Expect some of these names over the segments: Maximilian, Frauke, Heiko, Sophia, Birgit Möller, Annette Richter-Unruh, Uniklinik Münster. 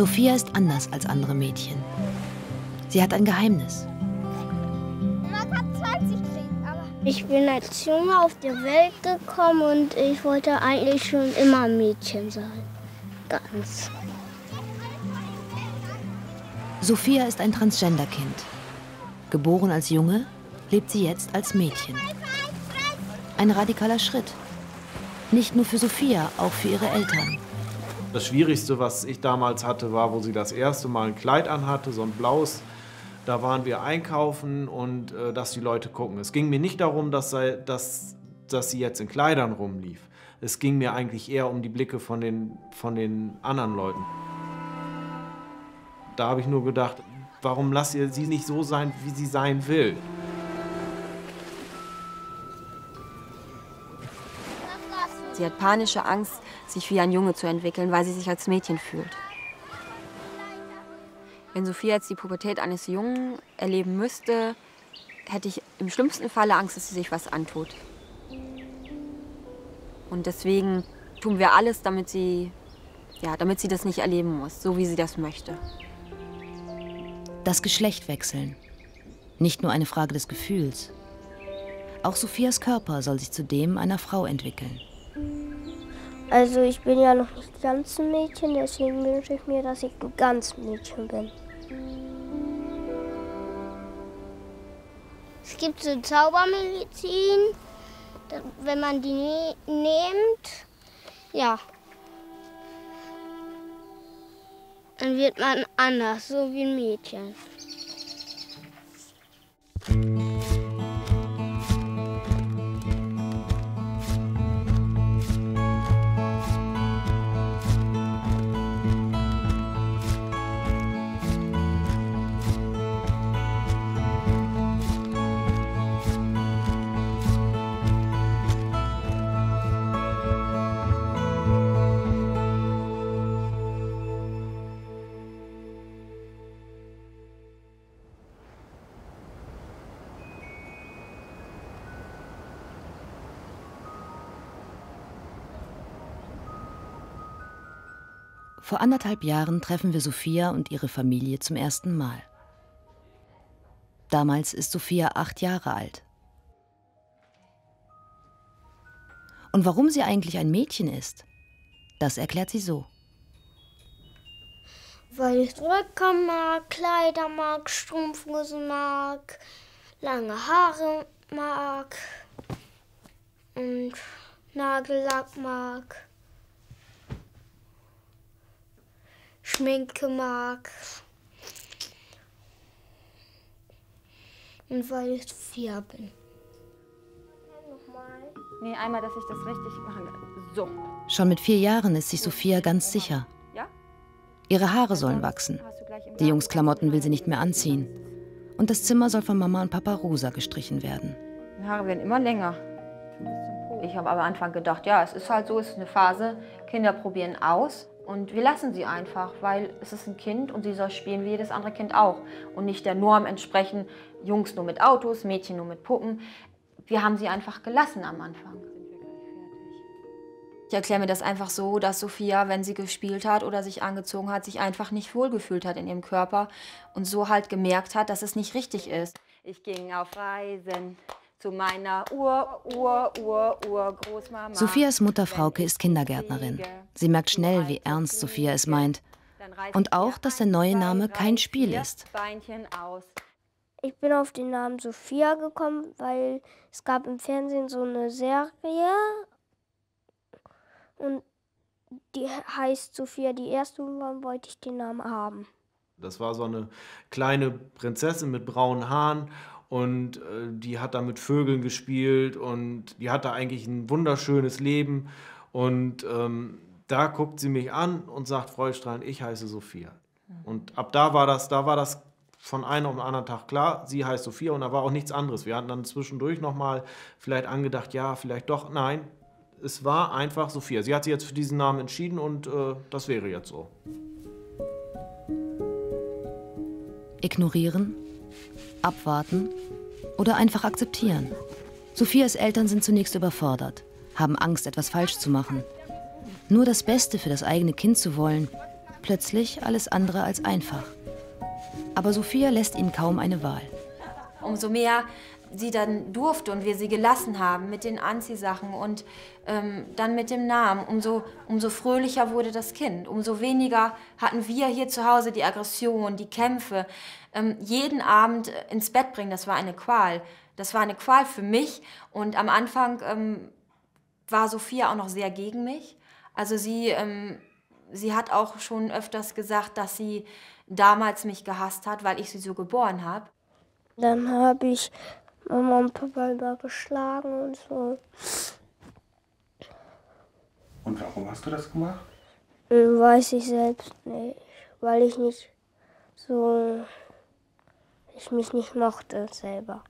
Sophia ist anders als andere Mädchen. Sie hat ein Geheimnis. Ich bin als Junge auf die Welt gekommen und ich wollte eigentlich schon immer ein Mädchen sein. Ganz. Sophia ist ein Transgender-Kind. Geboren als Junge, lebt sie jetzt als Mädchen. Ein radikaler Schritt. Nicht nur für Sophia, auch für ihre Eltern. Das Schwierigste, was ich damals hatte, war, wo sie das erste Mal ein Kleid anhatte, so ein blaues. Da waren wir einkaufen und dass die Leute gucken. Es ging mir nicht darum, dass sie jetzt in Kleidern rumlief. Es ging mir eigentlich eher um die Blicke von den anderen Leuten. Da habe ich nur gedacht, warum lasst ihr sie nicht so sein, wie sie sein will? Sie hat panische Angst, sich wie ein Junge zu entwickeln, weil sie sich als Mädchen fühlt. Wenn Sophia jetzt die Pubertät eines Jungen erleben müsste, hätte ich im schlimmsten Falle Angst, dass sie sich was antut. Und deswegen tun wir alles, damit sie das nicht erleben muss, so wie sie das möchte. Das Geschlecht wechseln. Nicht nur eine Frage des Gefühls. Auch Sophias Körper soll sich zudem einer Frau entwickeln. Also ich bin ja noch nicht ganz ein Mädchen, deswegen wünsche ich mir, dass ich ein ganz Mädchen bin. Es gibt so Zaubermedizin, wenn man die nimmt, ja, dann wird man anders, so wie ein Mädchen. Vor 1,5 Jahren treffen wir Sophia und ihre Familie zum ersten Mal. Damals ist Sophia 8 Jahre alt. Und warum sie eigentlich ein Mädchen ist, das erklärt sie so. Weil ich Röcke mag, Kleider mag, Strumpfhosen mag, lange Haare mag und Nagellack mag. Schminke mag. Und weil ich 4 bin. Nee, einmal, dass ich das richtig mache. So. Schon mit 4 Jahren ist sich Sophia ganz sicher. Ihre Haare sollen wachsen. Die Jungsklamotten will sie nicht mehr anziehen. Und das Zimmer soll von Mama und Papa rosa gestrichen werden. Die Haare werden immer länger. Ich habe am Anfang gedacht, ja, es ist halt so, es ist eine Phase. Kinder probieren aus. Und wir lassen sie einfach, weil es ist ein Kind und sie soll spielen wie jedes andere Kind auch. Und nicht der Norm entsprechen, Jungs nur mit Autos, Mädchen nur mit Puppen. Wir haben sie einfach gelassen am Anfang. Ich erkläre mir das einfach so, dass Sophia, wenn sie gespielt hat oder sich angezogen hat, sich einfach nicht wohlgefühlt hat in ihrem Körper. Und so halt gemerkt hat, dass es nicht richtig ist. Ich ging auf Reisen zu meiner Urgroßmama. Sophias Mutter Frauke ist Kindergärtnerin. Sie merkt schnell, wie ernst Sophia es meint. Und auch, dass der neue Name kein Spiel ist. Ich bin auf den Namen Sophia gekommen, weil es gab im Fernsehen so eine Serie. Und die heißt Sophia die Erste und dann wollte ich den Namen haben. Das war so eine kleine Prinzessin mit braunen Haaren. Und die hat da mit Vögeln gespielt und die hatte eigentlich ein wunderschönes Leben. Und da guckt sie mich an und sagt freudestrahlend, ich heiße Sophia. Und ab da war das von einem auf den anderen Tag klar, sie heißt Sophia und da war auch nichts anderes. Wir hatten dann zwischendurch nochmal vielleicht angedacht, ja, vielleicht doch, nein. Es war einfach Sophia. Sie hat sich jetzt für diesen Namen entschieden und das wäre jetzt so. Ignorieren? Abwarten oder einfach akzeptieren. Sophias Eltern sind zunächst überfordert, haben Angst, etwas falsch zu machen. Nur das Beste für das eigene Kind zu wollen, Plötzlich alles andere als einfach. Aber Sophia lässt ihnen kaum eine Wahl. Umso mehr sie dann durfte und wir sie gelassen haben mit den Anziehsachen und dann mit dem Namen, umso fröhlicher wurde das Kind. Umso weniger hatten wir hier zu Hause die Aggression, die Kämpfe. Jeden Abend ins Bett bringen, das war eine Qual. Das war eine Qual für mich und am Anfang war Sophia auch noch sehr gegen mich. Also sie hat auch schon öfters gesagt, dass sie damals mich gehasst hat, weil ich sie so geboren habe. Dann habe ich Mama und Papa übergeschlagen und so. Und warum hast du das gemacht? Weiß ich selbst nicht, weil ich nicht so, ich mich nicht mochte selber.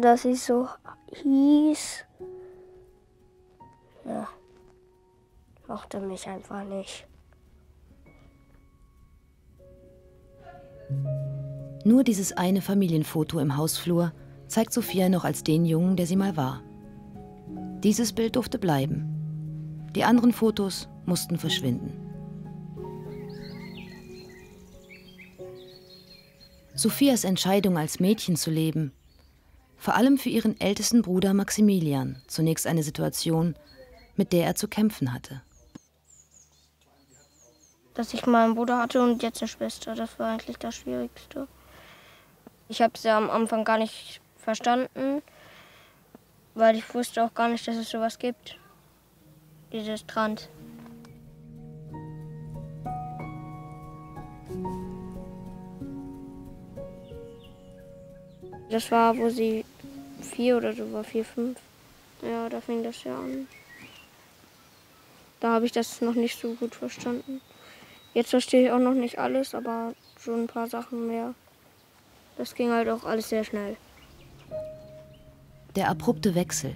Dass ich so hieß, ja, mochte mich einfach nicht. Nur dieses eine Familienfoto im Hausflur zeigt Sophia noch als den Jungen, der sie mal war. Dieses Bild durfte bleiben. Die anderen Fotos mussten verschwinden. Sophias Entscheidung, als Mädchen zu leben, vor allem für ihren ältesten Bruder Maximilian, zunächst eine Situation, mit der er zu kämpfen hatte. Dass ich mal einen Bruder hatte und jetzt eine Schwester, das war eigentlich das Schwierigste. Ich habe es ja am Anfang gar nicht verstanden, weil ich wusste auch gar nicht, dass es sowas gibt, dieses Trans. Das war, wo sie 4 oder so war, 4, 5. Ja, da fing das ja an. Da habe ich das noch nicht so gut verstanden. Jetzt verstehe ich auch noch nicht alles, aber schon ein paar Sachen mehr. Das ging halt auch alles sehr schnell. Der abrupte Wechsel.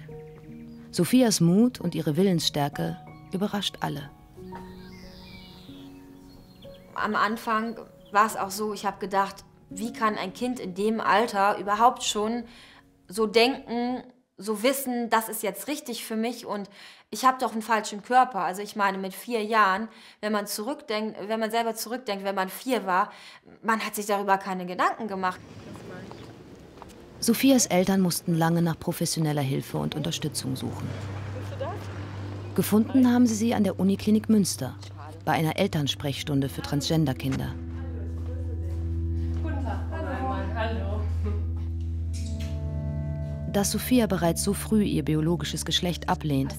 Sophias Mut und ihre Willensstärke überrascht alle. Am Anfang war es auch so, ich habe gedacht, wie kann ein Kind in dem Alter überhaupt schon so denken, so wissen, das ist jetzt richtig für mich und ich habe doch einen falschen Körper. Also ich meine, mit 4 Jahren, wenn man selber zurückdenkt, wenn man 4 war, man hat sich darüber keine Gedanken gemacht. Sophias Eltern mussten lange nach professioneller Hilfe und Unterstützung suchen. Gefunden haben sie sie an der Uniklinik Münster, bei einer Elternsprechstunde für Transgender-Kinder. Dass Sophia bereits so früh ihr biologisches Geschlecht ablehnt,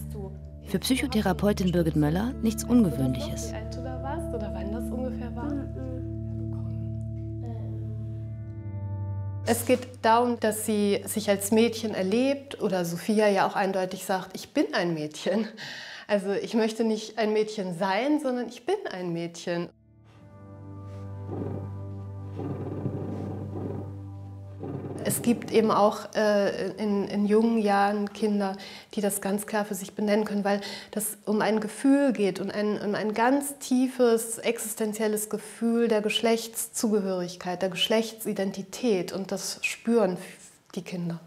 für Psychotherapeutin Birgit Möller nichts Ungewöhnliches. Wie alt du da warst oder wann das ungefähr war? Es geht darum, dass sie sich als Mädchen erlebt oder Sophia ja auch eindeutig sagt, ich bin ein Mädchen. Also ich möchte nicht ein Mädchen sein, sondern ich bin ein Mädchen. Es gibt eben auch in jungen Jahren Kinder, die das ganz klar für sich benennen können, weil das um ein Gefühl geht, um ein ganz tiefes, existenzielles Gefühl der Geschlechtszugehörigkeit, der Geschlechtsidentität. Und das spüren die Kinder.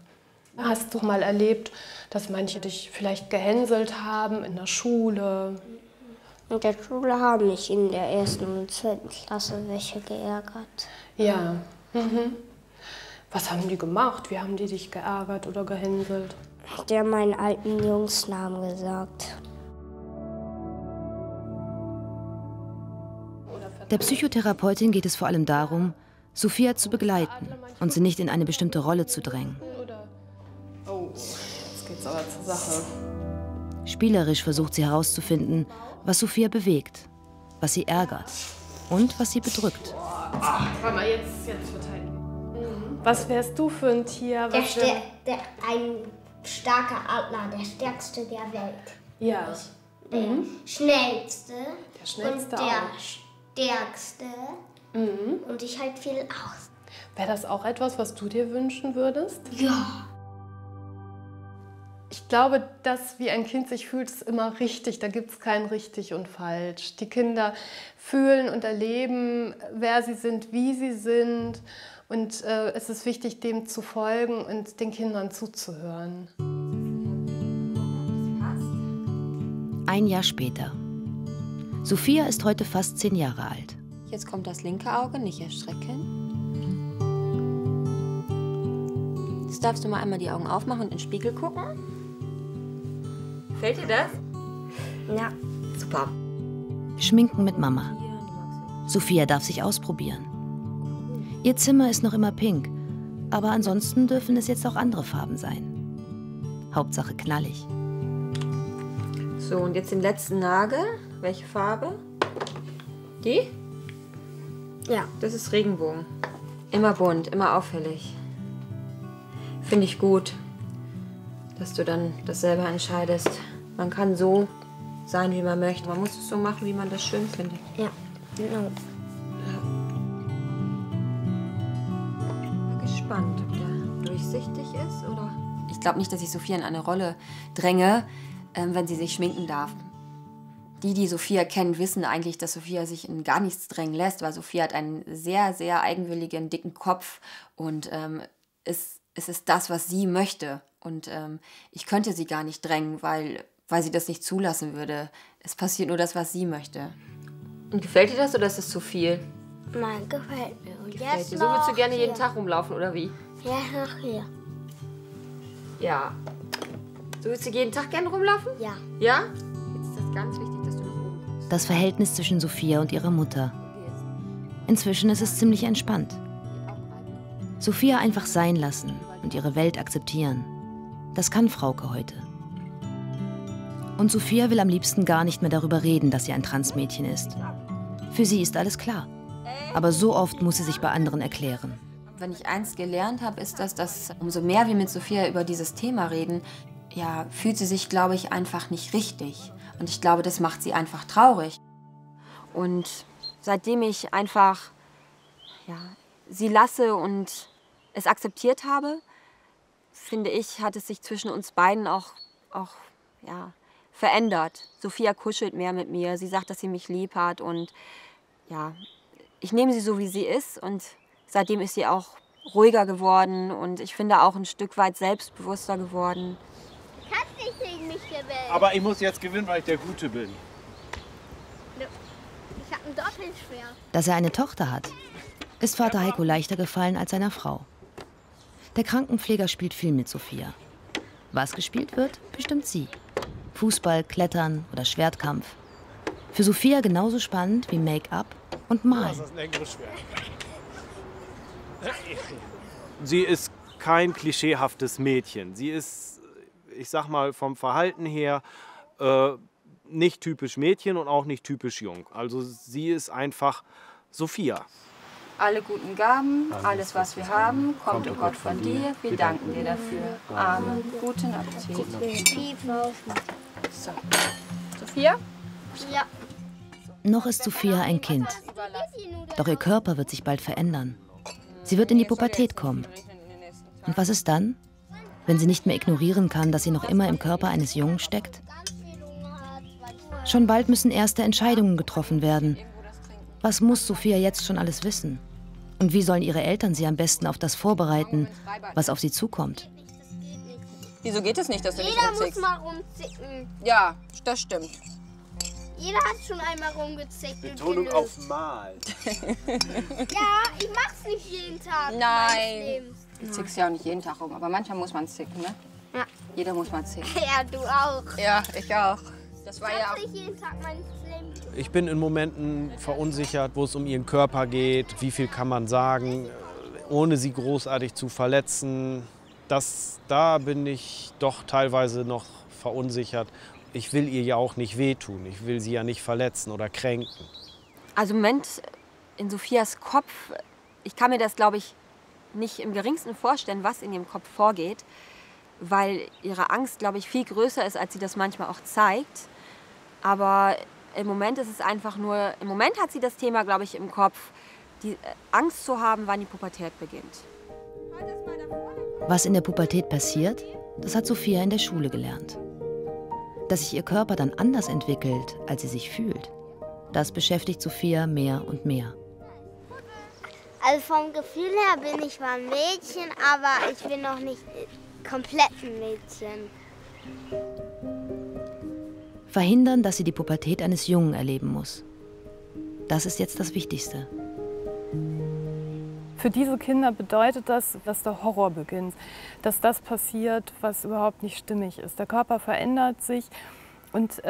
Hast du mal erlebt, dass manche dich vielleicht gehänselt haben in der Schule? In der Schule haben mich in der 1. und 2. Klasse welche geärgert. Ja. Mhm. Was haben die gemacht? Wie haben die dich geärgert oder gehänselt? Die haben meinen alten Jungsnamen gesagt. Der Psychotherapeutin geht es vor allem darum, Sophia zu begleiten und sie nicht in eine bestimmte Rolle zu drängen. Oh, jetzt geht's aber zur Sache. Spielerisch versucht sie herauszufinden, was Sophia bewegt, was sie ärgert und was sie bedrückt. Ach, komm mal, jetzt verteilen. Was wärst du für ein Tier? Ein starker Adler, der stärkste der Welt. Ja. Der schnellste. Der schnellste und der stärkste. Mhm. Und ich halte viel aus. Wäre das auch etwas, was du dir wünschen würdest? Ja. Ich glaube, dass wie ein Kind sich fühlt, ist immer richtig. Da gibt es kein richtig und falsch. Die Kinder fühlen und erleben, wer sie sind, wie sie sind. Und es ist wichtig, dem zu folgen und den Kindern zuzuhören. Ein Jahr später. Sophia ist heute fast 10 Jahre alt. Jetzt kommt das linke Auge, nicht erschrecken. Jetzt darfst du mal einmal die Augen aufmachen und in den Spiegel gucken. Fällt dir das? Ja. Super. Schminken mit Mama. Sophia darf sich ausprobieren. Ihr Zimmer ist noch immer pink, aber ansonsten dürfen es jetzt auch andere Farben sein. Hauptsache knallig. So, und jetzt den letzten Nagel. Welche Farbe? Die? Ja. Das ist Regenbogen. Immer bunt, immer auffällig. Finde ich gut, dass du dann das selber entscheidest. Man kann so sein, wie man möchte. Man muss es so machen, wie man das schön findet. Ja, genau. Ich bin gespannt, ob der durchsichtig ist, oder? Ich glaube nicht, dass ich Sophia in eine Rolle dränge, wenn sie sich schminken darf. Die Sophia kennen, wissen eigentlich, dass Sophia sich in gar nichts drängen lässt, weil Sophia hat einen sehr, sehr eigenwilligen, dicken Kopf und es ist das, was sie möchte. Und ich könnte sie gar nicht drängen, weil sie das nicht zulassen würde. Es passiert nur das, was sie möchte. Und gefällt dir das oder ist das zu viel? Nein, gefällt mir. Und gefällt jetzt dir. So würdest du gerne jeden Tag rumlaufen, oder wie? Ja, noch hier. Ja. So würdest du jeden Tag gerne rumlaufen? Ja. Ja? Jetzt ist das ganz wichtig. Das Verhältnis zwischen Sophia und ihrer Mutter. Inzwischen ist es ziemlich entspannt. Sophia einfach sein lassen und ihre Welt akzeptieren. Das kann Frauke heute. Und Sophia will am liebsten gar nicht mehr darüber reden, dass sie ein Transmädchen ist. Für sie ist alles klar. Aber so oft muss sie sich bei anderen erklären. Wenn ich eins gelernt habe, ist das, dass umso mehr wir mit Sophia über dieses Thema reden, ja, fühlt sie sich, glaube ich, einfach nicht richtig. Und ich glaube, das macht sie einfach traurig. Und seitdem ich einfach sie lasse und es akzeptiert habe, finde ich, hat es sich zwischen uns beiden auch verändert. Sophia kuschelt mehr mit mir, sie sagt, dass sie mich lieb hat. Und ja, ich nehme sie so, wie sie ist. Und seitdem ist sie auch ruhiger geworden und ich finde auch ein Stück weit selbstbewusster geworden. Aber ich muss jetzt gewinnen, weil ich der Gute bin. Ich habe ein Doppelschwert. Dass er eine Tochter hat, ist Vater Heiko leichter gefallen als seiner Frau. Der Krankenpfleger spielt viel mit Sophia. Was gespielt wird, bestimmt sie. Fußball, Klettern oder Schwertkampf. Für Sophia genauso spannend wie Make-up und Malen. Das ist ein enges Schwert. Sie ist kein klischeehaftes Mädchen. Sie ist, ich sag mal, vom Verhalten her nicht typisch Mädchen und auch nicht typisch jung. Also sie ist einfach Sophia. Alle guten Gaben, alles was wir haben, kommt, oh Gott, von dir. Wir danken dir dafür. Amen. Guten Appetit. So. Sophia? Ja. Noch ist Sophia ein Kind. Doch ihr Körper wird sich bald verändern. Sie wird in die Pubertät kommen. Und was ist dann? Wenn sie nicht mehr ignorieren kann, dass sie noch immer im Körper eines Jungen steckt? Schon bald müssen erste Entscheidungen getroffen werden. Was muss Sophia jetzt schon alles wissen? Und wie sollen ihre Eltern sie am besten auf das vorbereiten, was auf sie zukommt? Wieso geht es nicht, dass du nicht rumzickst? Jeder muss mal rumzicken. Ja, das stimmt. Jeder hat schon einmal rumgezickt. Betonung auf mal. Ja, ich mach's nicht jeden Tag. Nein. Du zickst ja auch nicht jeden Tag rum, aber manchmal muss man zicken, ne? Ja. Jeder muss mal zicken. Ja, du auch. Ja, ich auch. Das war ja auch. Jeden Tag mein Leben. Ich bin in Momenten verunsichert, wo es um ihren Körper geht. Wie viel kann man sagen, ohne sie großartig zu verletzen? Da bin ich doch teilweise noch verunsichert. Ich will ihr ja auch nicht wehtun. Ich will sie ja nicht verletzen oder kränken. Also im Moment in Sophias Kopf, ich kann mir das, glaube ich, nicht im Geringsten vorstellen, was in ihrem Kopf vorgeht, weil ihre Angst, glaube ich, viel größer ist, als sie das manchmal auch zeigt. Aber im Moment ist es einfach nur, im Moment hat sie das Thema, glaube ich, im Kopf, die Angst zu haben, wann die Pubertät beginnt. Was in der Pubertät passiert, das hat Sophia in der Schule gelernt. Dass sich ihr Körper dann anders entwickelt, als sie sich fühlt, das beschäftigt Sophia mehr und mehr. Also vom Gefühl her bin ich mal ein Mädchen, aber ich bin noch nicht komplett ein Mädchen. verhindern, dass sie die Pubertät eines Jungen erleben muss. Das ist jetzt das Wichtigste. Für diese Kinder bedeutet das, dass der Horror beginnt, dass das passiert, was überhaupt nicht stimmig ist. Der Körper verändert sich und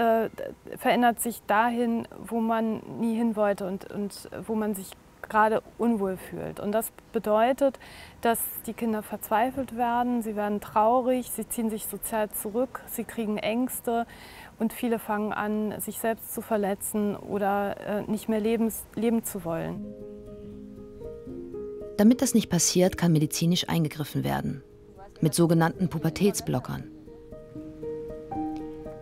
verändert sich dahin, wo man nie hin wollte und wo man sich gerade unwohl fühlt. Und das bedeutet, dass die Kinder verzweifelt werden, sie werden traurig, sie ziehen sich sozial zurück, sie kriegen Ängste und viele fangen an, sich selbst zu verletzen oder nicht mehr leben zu wollen. Damit das nicht passiert, kann medizinisch eingegriffen werden, mit sogenannten Pubertätsblockern.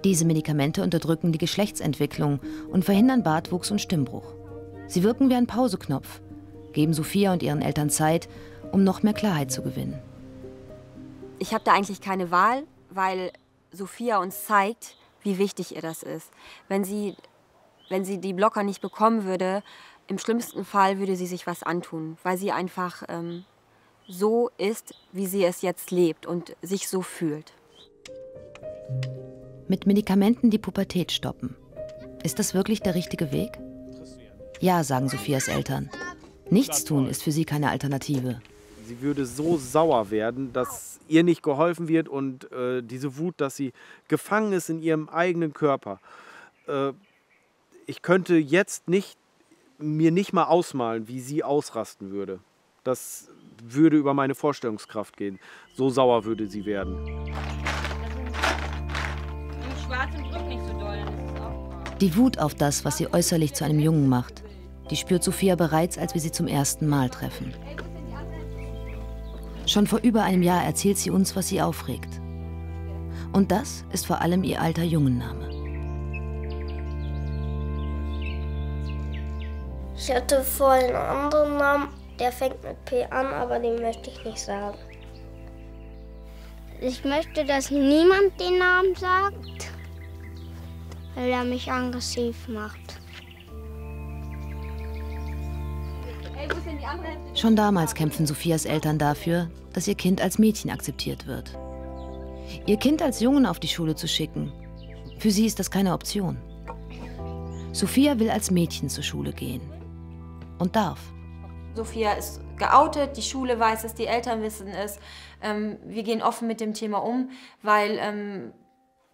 Diese Medikamente unterdrücken die Geschlechtsentwicklung und verhindern Bartwuchs und Stimmbruch. Sie wirken wie ein Pauseknopf, geben Sophia und ihren Eltern Zeit, um noch mehr Klarheit zu gewinnen. Ich habe da eigentlich keine Wahl, weil Sophia uns zeigt, wie wichtig ihr das ist. Wenn sie die Blocker nicht bekommen würde, im schlimmsten Fall würde sie sich was antun, weil sie einfach so ist, wie sie es jetzt lebt und sich so fühlt. Mit Medikamenten die Pubertät stoppen. Ist das wirklich der richtige Weg? Ja, sagen Sophias Eltern. Nichts tun ist für sie keine Alternative. Sie würde so sauer werden, dass ihr nicht geholfen wird und diese Wut, dass sie gefangen ist in ihrem eigenen Körper. Ich könnte jetzt mir nicht mal ausmalen, wie sie ausrasten würde. Das würde über meine Vorstellungskraft gehen. So sauer würde sie werden. Die Wut auf das, was sie äußerlich zu einem Jungen macht, die spürt Sophia bereits, als wir sie zum ersten Mal treffen. Schon vor über einem Jahr erzählt sie uns, was sie aufregt. Und das ist vor allem ihr alter Jungenname. Ich hätte vor einen anderen Namen, der fängt mit P an, aber den möchte ich nicht sagen. Ich möchte, dass niemand den Namen sagt, weil er mich aggressiv macht. Schon damals kämpfen Sophias Eltern dafür, dass ihr Kind als Mädchen akzeptiert wird. Ihr Kind als Jungen auf die Schule zu schicken, für sie ist das keine Option. Sophia will als Mädchen zur Schule gehen. Und darf. Sophia ist geoutet, die Schule weiß es, die Eltern wissen es. Wir gehen offen mit dem Thema um, weil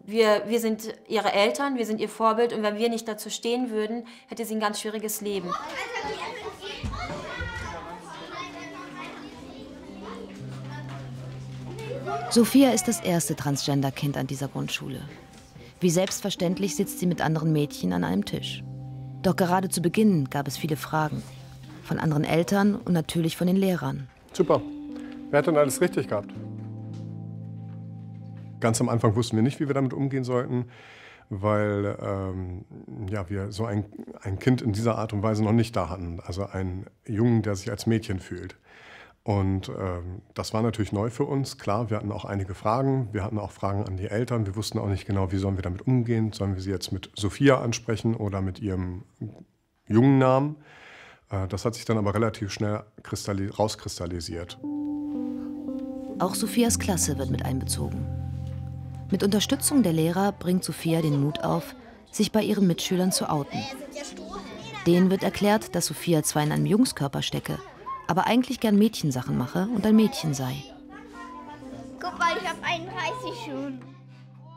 wir sind ihre Eltern, wir sind ihr Vorbild. Und wenn wir nicht dazu stehen würden, hätte sie ein ganz schwieriges Leben. Sophia ist das erste Transgender-Kind an dieser Grundschule. Wie selbstverständlich sitzt sie mit anderen Mädchen an einem Tisch. Doch gerade zu Beginn gab es viele Fragen. Von anderen Eltern und natürlich von den Lehrern. Super. Wer hat denn alles richtig gehabt? Ganz am Anfang wussten wir nicht, wie wir damit umgehen sollten, weil ja, wir so ein Kind in dieser Art und Weise noch nicht da hatten. Also einen Jungen, der sich als Mädchen fühlt. Und das war natürlich neu für uns. Klar, wir hatten auch einige Fragen. Wir hatten auch Fragen an die Eltern. Wir wussten auch nicht genau, wie sollen wir damit umgehen. Sollen wir sie jetzt mit Sophia ansprechen oder mit ihrem jungen Namen? Das hat sich dann aber relativ schnell rauskristallisiert. Auch Sophias Klasse wird mit einbezogen. Mit Unterstützung der Lehrer bringt Sophia den Mut auf, sich bei ihren Mitschülern zu outen. Denen wird erklärt, dass Sophia zwar in einem Jungskörper stecke, aber eigentlich gern Mädchensachen mache und ein Mädchen sei. Guck mal, ich habe 31 schon.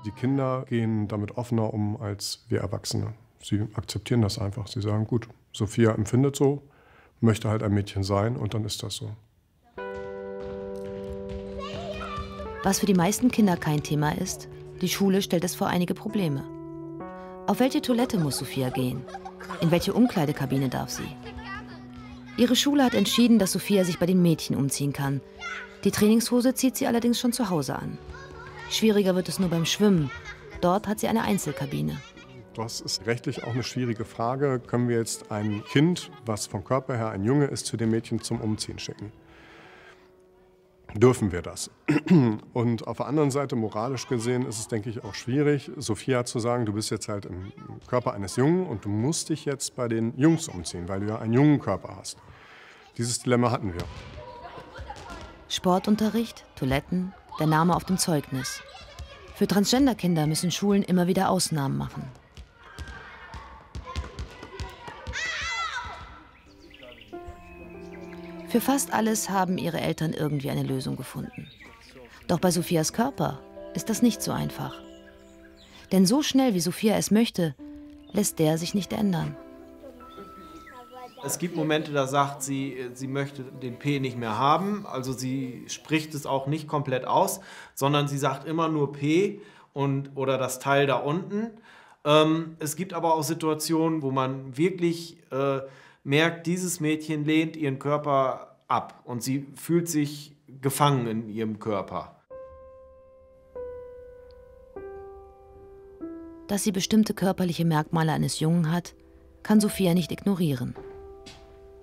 Die Kinder gehen damit offener um als wir Erwachsene. Sie akzeptieren das einfach. Sie sagen, gut, Sophia empfindet so, möchte halt ein Mädchen sein und dann ist das so. Was für die meisten Kinder kein Thema ist, die Schule stellt es vor einige Probleme. Auf welche Toilette muss Sophia gehen? In welche Umkleidekabine darf sie? Ihre Schule hat entschieden, dass Sophia sich bei den Mädchen umziehen kann. Die Trainingshose zieht sie allerdings schon zu Hause an. Schwieriger wird es nur beim Schwimmen. Dort hat sie eine Einzelkabine. Das ist rechtlich auch eine schwierige Frage. Können wir jetzt ein Kind, was vom Körper her ein Junge ist, zu den Mädchen zum Umziehen schicken? Dürfen wir das? Und auf der anderen Seite, moralisch gesehen, ist es, denke ich, auch schwierig, Sophia zu sagen, du bist jetzt halt im Körper eines Jungen und du musst dich jetzt bei den Jungs umziehen, weil du ja einen jungen Körper hast. Dieses Dilemma hatten wir. Sportunterricht, Toiletten, der Name auf dem Zeugnis. Für Transgender-Kinder müssen Schulen immer wieder Ausnahmen machen. Für fast alles haben ihre Eltern irgendwie eine Lösung gefunden. Doch bei Sophias Körper ist das nicht so einfach. Denn so schnell, wie Sophia es möchte, lässt der sich nicht ändern. Es gibt Momente, da sagt sie, sie möchte den P nicht mehr haben. Also sie spricht es auch nicht komplett aus, sondern sie sagt immer nur P und, oder das Teil da unten. Es gibt aber auch Situationen, wo man wirklich merkt, dieses Mädchen lehnt ihren Körper ab und sie fühlt sich gefangen in ihrem Körper. Dass sie bestimmte körperliche Merkmale eines Jungen hat, kann Sophia nicht ignorieren.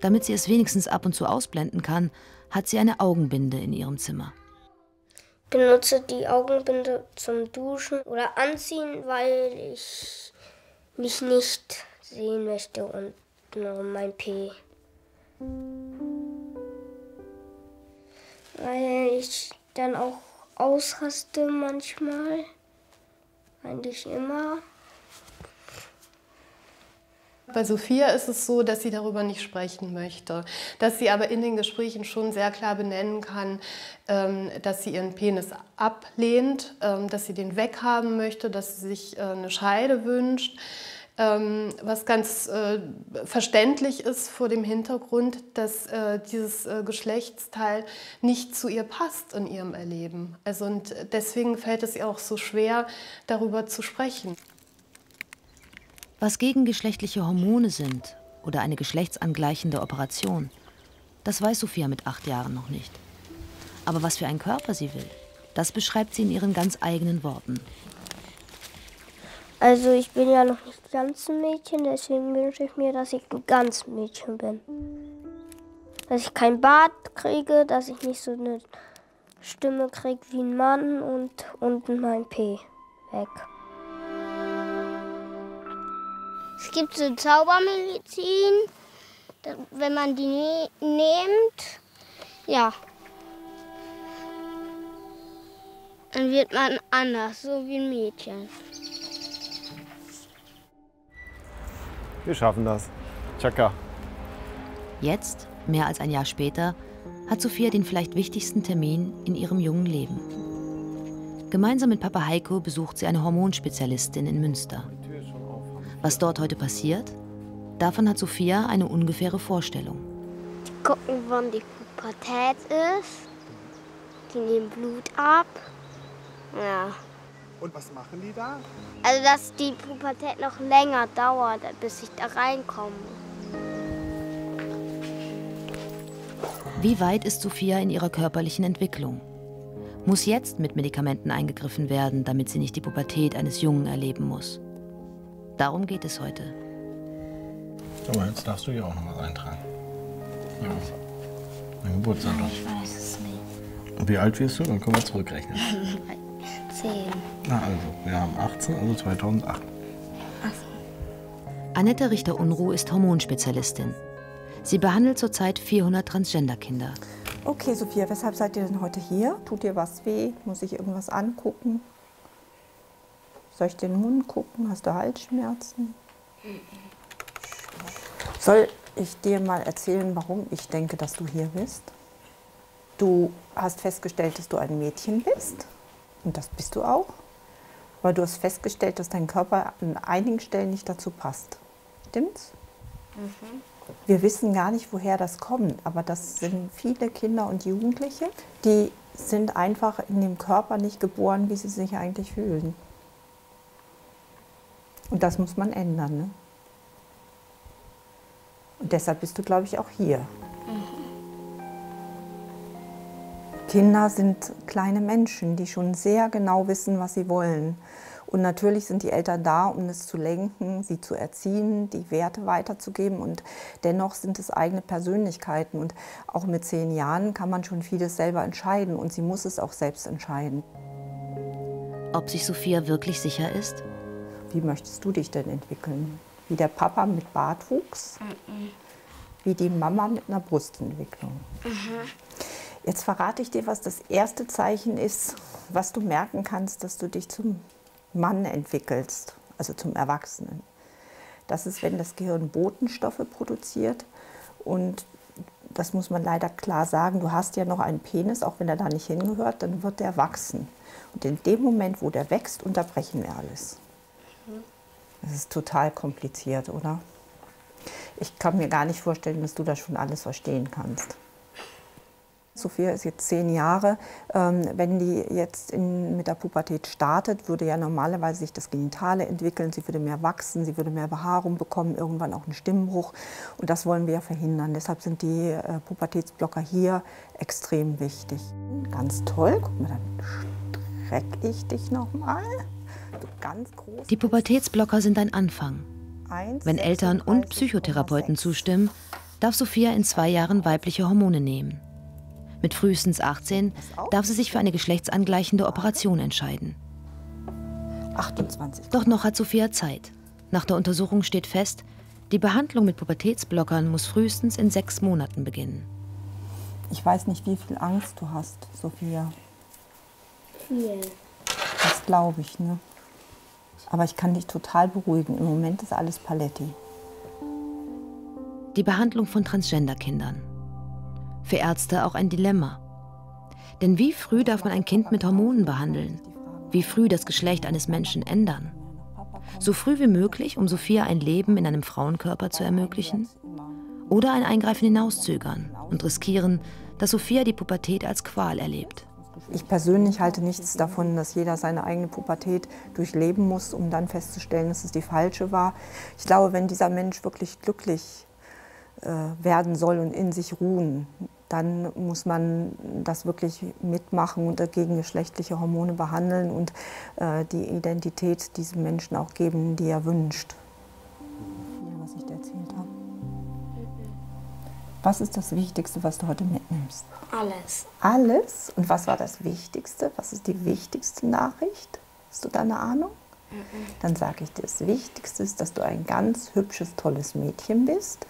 Damit sie es wenigstens ab und zu ausblenden kann, hat sie eine Augenbinde in ihrem Zimmer. Ich benutze die Augenbinde zum Duschen oder Anziehen, weil ich mich nicht sehen möchte und nur mein P. Weil ich dann auch ausraste manchmal, eigentlich immer. Bei Sophia ist es so, dass sie darüber nicht sprechen möchte, dass sie aber in den Gesprächen schon sehr klar benennen kann, dass sie ihren Penis ablehnt, dass sie den weghaben möchte, dass sie sich eine Scheide wünscht, was ganz verständlich ist vor dem Hintergrund, dass dieses Geschlechtsteil nicht zu ihr passt in ihrem Erleben. Also und deswegen fällt es ihr auch so schwer, darüber zu sprechen. Was gegengeschlechtliche Hormone sind oder eine geschlechtsangleichende Operation, das weiß Sophia mit 8 Jahren noch nicht. Aber was für einen Körper sie will, das beschreibt sie in ihren ganz eigenen Worten. Also ich bin ja noch nicht ganz ein Mädchen, deswegen wünsche ich mir, dass ich ein ganz Mädchen bin. Dass ich kein Bart kriege, dass ich nicht so eine Stimme kriege wie ein Mann und unten mein P weg. Es gibt so Zaubermedizin, wenn man die nimmt, ja, dann wird man anders, so wie ein Mädchen. Wir schaffen das. Tschakka. Jetzt, mehr als ein Jahr später, hat Sophia den vielleicht wichtigsten Termin in ihrem jungen Leben. Gemeinsam mit Papa Heiko besucht sie eine Hormonspezialistin in Münster. Was dort heute passiert, davon hat Sophia eine ungefähre Vorstellung. Die gucken, wann die Pubertät ist. Die nehmen Blut ab. Ja. Und was machen die da? Also, dass die Pubertät noch länger dauert, bis ich da reinkomme. Wie weit ist Sophia in ihrer körperlichen Entwicklung? Muss jetzt mit Medikamenten eingegriffen werden, damit sie nicht die Pubertät eines Jungen erleben muss? Darum geht es heute. So, jetzt darfst du hier auch noch was eintragen. Ja. Mein Geburtstag. Ich weiß es nicht. Wie alt wirst du? Dann können wir zurückrechnen. 10. Na also, wir haben 18, also 2008. Ach so. Annette Richter-Unruh ist Hormonspezialistin. Sie behandelt zurzeit 400 Transgender-Kinder. Okay, Sophia, weshalb seid ihr denn heute hier? Tut dir was weh? Muss ich irgendwas angucken? Soll ich den Mund gucken? Hast du Halsschmerzen? Soll ich dir mal erzählen, warum ich denke, dass du hier bist? Du hast festgestellt, dass du ein Mädchen bist. Und das bist du auch. Aber du hast festgestellt, dass dein Körper an einigen Stellen nicht dazu passt. Stimmt's? Mhm. Wir wissen gar nicht, woher das kommt. Aber das sind viele Kinder und Jugendliche, die sind einfach in dem Körper nicht geboren, wie sie sich eigentlich fühlen. Und das muss man ändern, ne? Und deshalb bist du, glaube ich, auch hier. Mhm. Kinder sind kleine Menschen, die schon sehr genau wissen, was sie wollen. Und natürlich sind die Eltern da, um es zu lenken, sie zu erziehen, die Werte weiterzugeben. Und dennoch sind es eigene Persönlichkeiten. Und auch mit 10 Jahren kann man schon vieles selber entscheiden. Und sie muss es auch selbst entscheiden. Ob sich Sophia wirklich sicher ist? Wie möchtest du dich denn entwickeln? Wie der Papa mit Bartwuchs? Mhm. Wie die Mama mit einer Brustentwicklung? Mhm. Jetzt verrate ich dir, was das erste Zeichen ist, was du merken kannst, dass du dich zum Mann entwickelst, also zum Erwachsenen. Das ist, wenn das Gehirn Botenstoffe produziert und das muss man leider klar sagen, du hast ja noch einen Penis, auch wenn er da nicht hingehört, dann wird der wachsen. Und in dem Moment, wo der wächst, unterbrechen wir alles. Das ist total kompliziert, oder? Ich kann mir gar nicht vorstellen, dass du das schon alles verstehen kannst. Sophia ist jetzt 10 Jahre. Wenn die jetzt mit der Pubertät startet, würde ja normalerweise sich das Genitale entwickeln. Sie würde mehr wachsen, sie würde mehr Behaarung bekommen, irgendwann auch einen Stimmbruch. Und das wollen wir ja verhindern. Deshalb sind die Pubertätsblocker hier extrem wichtig. Ganz toll. Guck mal, dann strecke ich dich nochmal. Die Pubertätsblocker sind ein Anfang. Wenn Eltern und Psychotherapeuten zustimmen, darf Sophia in 2 Jahren weibliche Hormone nehmen. Mit frühestens 18 darf sie sich für eine geschlechtsangleichende Operation entscheiden. 28. Doch noch hat Sophia Zeit. Nach der Untersuchung steht fest, die Behandlung mit Pubertätsblockern muss frühestens in 6 Monaten beginnen. Ich weiß nicht, wie viel Angst du hast, Sophia. Viel. Das glaube ich, ne? Aber ich kann dich total beruhigen. Im Moment ist alles Paletti. Die Behandlung von Transgender-Kindern. Für Ärzte auch ein Dilemma. Denn wie früh darf man ein Kind mit Hormonen behandeln? Wie früh das Geschlecht eines Menschen ändern? So früh wie möglich, um Sophia ein Leben in einem Frauenkörper zu ermöglichen? Oder ein Eingreifen hinauszögern und riskieren, dass Sophia die Pubertät als Qual erlebt? Ich persönlich halte nichts davon, dass jeder seine eigene Pubertät durchleben muss, um dann festzustellen, dass es die falsche war. Ich glaube, wenn dieser Mensch wirklich glücklich werden soll und in sich ruhen, dann muss man das wirklich mitmachen und dagegen geschlechtliche Hormone behandeln und die Identität diesem Menschen auch geben, die er wünscht. Was ich dir erzählt habe. Was ist das Wichtigste, was du heute mitnimmst? Alles. Alles? Und was war das Wichtigste? Was ist die wichtigste Nachricht? Hast du da eine Ahnung? Dann sage ich dir, das Wichtigste ist, dass du ein ganz hübsches, tolles Mädchen bist,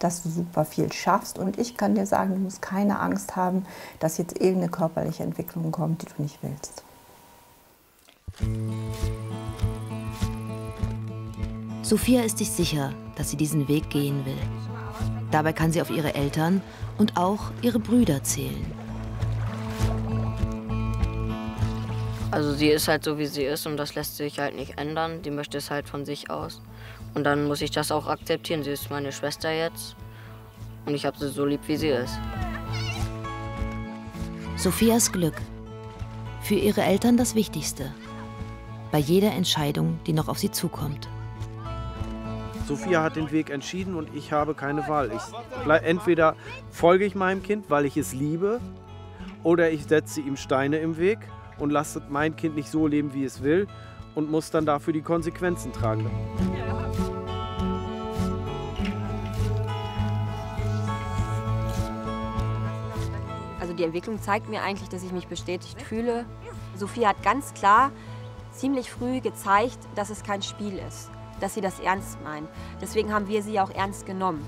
dass du super viel schaffst. Und ich kann dir sagen, du musst keine Angst haben, dass jetzt irgendeine körperliche Entwicklung kommt, die du nicht willst. Sophia ist sich sicher, dass sie diesen Weg gehen will. Dabei kann sie auf ihre Eltern und auch ihre Brüder zählen. Also sie ist halt so, wie sie ist, und das lässt sich halt nicht ändern. Die möchte es halt von sich aus. Und dann muss ich das auch akzeptieren. Sie ist meine Schwester jetzt und ich habe sie so lieb, wie sie ist. Sophias Glück. Für ihre Eltern das Wichtigste. Bei jeder Entscheidung, die noch auf sie zukommt. Sophia hat den Weg entschieden und ich habe keine Wahl. Entweder folge ich meinem Kind, weil ich es liebe, oder ich setze ihm Steine im Weg und lasse mein Kind nicht so leben, wie es will, und muss dann dafür die Konsequenzen tragen. Also die Entwicklung zeigt mir eigentlich, dass ich mich bestätigt fühle. Sophia hat ganz klar ziemlich früh gezeigt, dass es kein Spiel ist, dass sie das ernst meinen. Deswegen haben wir sie auch ernst genommen.